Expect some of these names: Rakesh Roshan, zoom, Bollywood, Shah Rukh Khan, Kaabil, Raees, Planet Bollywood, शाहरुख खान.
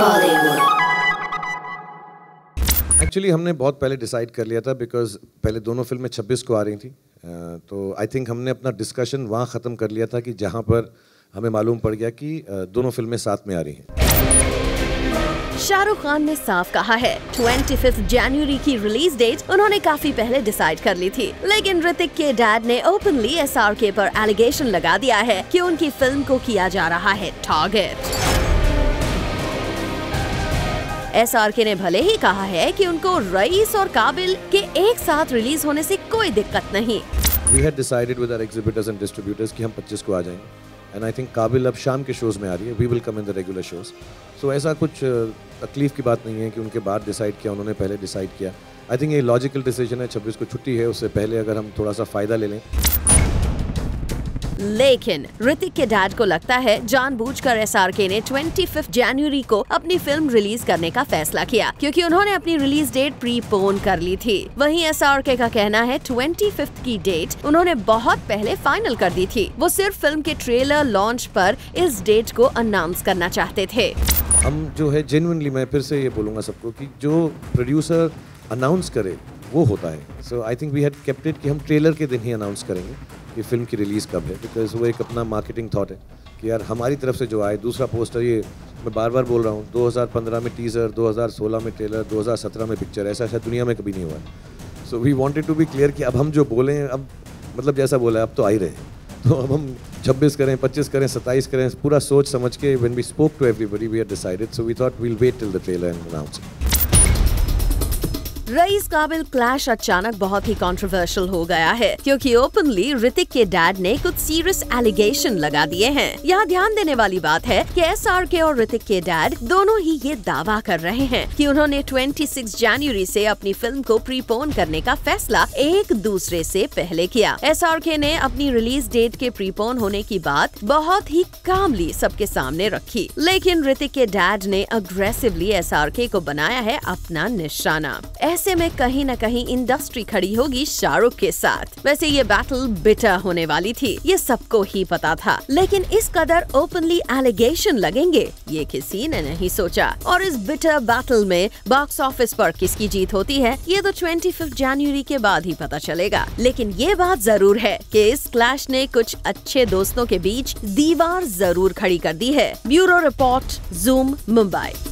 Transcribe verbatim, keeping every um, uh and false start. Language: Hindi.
बॉलीवुड। एक्चुअली हमने बहुत पहले डिसाइड कर लिया था बिकॉज पहले दोनों फिल्में छब्बीस को आ रही थी, तो आई थिंक हमने अपना डिस्कशन वहाँ ख़त्म कर लिया था कि जहाँ पर हमें मालूम पड़ गया कि दोनों फिल्में साथ में आ रही हैं। शाहरुख खान ने साफ कहा है पच्चीस जनवरी की रिलीज डेट उन्होंने काफी पहले डिसाइड कर ली थी, लेकिन ऋतिक के डैड ने ओपनली एस आर के पर एलिगेशन लगा दिया है कि उनकी फिल्म को किया जा रहा है टारगेट। एस आर के ने भले ही कहा है कि उनको रईस और काबिल के एक साथ रिलीज होने से कोई दिक्कत नहीं। We had decided with our exhibitors and distributors कि हम पच्चीस को आ जाएंगे एंड आई थिंक काबिल अब शाम के शोज़ में आ रही है, we will come in the regular shows. So ऐसा कुछ तकलीफ की बात नहीं है कि उनके बाद डिसाइड किया, उन्होंने पहले डिसाइड किया। आई थिंक ये लॉजिकल डिसीजन है। छब्बीस को छुट्टी है, उससे पहले अगर हम थोड़ा सा फ़ायदा ले लें। लेकिन ऋतिक के डैड को लगता है जानबूझकर एस आर के ने पच्चीस जनवरी को अपनी फिल्म रिलीज करने का फैसला किया, क्योंकि उन्होंने अपनी रिलीज डेट प्रीपोन कर ली थी। वहीं एस आर के का कहना है पच्चीस की डेट उन्होंने बहुत पहले फाइनल कर दी थी, वो सिर्फ फिल्म के ट्रेलर लॉन्च पर इस डेट को अनाउंस करना चाहते थे। हम जो है जेन्युइनली, मैं फिर से ये बोलूँगा सबको कि जो प्रोड्यूसर अनाउंस करे वो होता है। So I think we had kept it कि हम ट्रेलर के दिन ही अनाउंस करेंगे कि फिल्म की रिलीज़ कब है, बिकॉज वो एक अपना मार्केटिंग थॉट है कि यार हमारी तरफ से जो आए। दूसरा पोस्टर, ये मैं बार बार बोल रहा हूँ, दो हज़ार पंद्रह में टीज़र, दो हज़ार सोलह में ट्रेलर, दो हज़ार सत्रह में पिक्चर, ऐसा शायद दुनिया में कभी नहीं हुआ। So we wanted to be clear कि अब हम जो बोलें, अब मतलब जैसा बोला है अब तो आ ही रहे हैं, तो अब हम छब्बीस करें, पच्चीस करें, सत्ताईस करें, पूरा सोच समझ के। When we spoke to everybody we had decided, so we thought we will wait till the trailer and announce it. Raees Kaabil clash अचानक बहुत ही कंट्रोवर्शियल हो गया है, क्योंकि ओपनली ऋतिक के डैड ने कुछ सीरियस एलिगेशन लगा दिए हैं। यहाँ ध्यान देने वाली बात है कि एस आर के और ऋतिक के डैड दोनों ही ये दावा कर रहे हैं कि उन्होंने छब्बीस जनवरी से अपनी फिल्म को प्रीपोन करने का फैसला एक दूसरे से पहले किया। एस आर के ने अपनी रिलीज डेट के प्रीपोन होने की बात बहुत ही कामली सबके सामने रखी, लेकिन ऋतिक के डैड ने अग्रेसिवली एस आर के को बनाया है अपना निशाना। ऐसे में कहीं न कहीं इंडस्ट्री खड़ी होगी शाहरुख के साथ। वैसे ये बैटल बिटर होने वाली थी, ये सबको ही पता था, लेकिन इस कदर ओपनली एलिगेशन लगेंगे ये किसी ने नहीं सोचा। और इस बिटर बैटल में बॉक्स ऑफिस पर किसकी जीत होती है ये तो पच्चीस जनवरी के बाद ही पता चलेगा, लेकिन ये बात जरूर है कि इस क्लैश ने कुछ अच्छे दोस्तों के बीच दीवार जरूर खड़ी कर दी है। Bureau report, Zoom, Mumbai.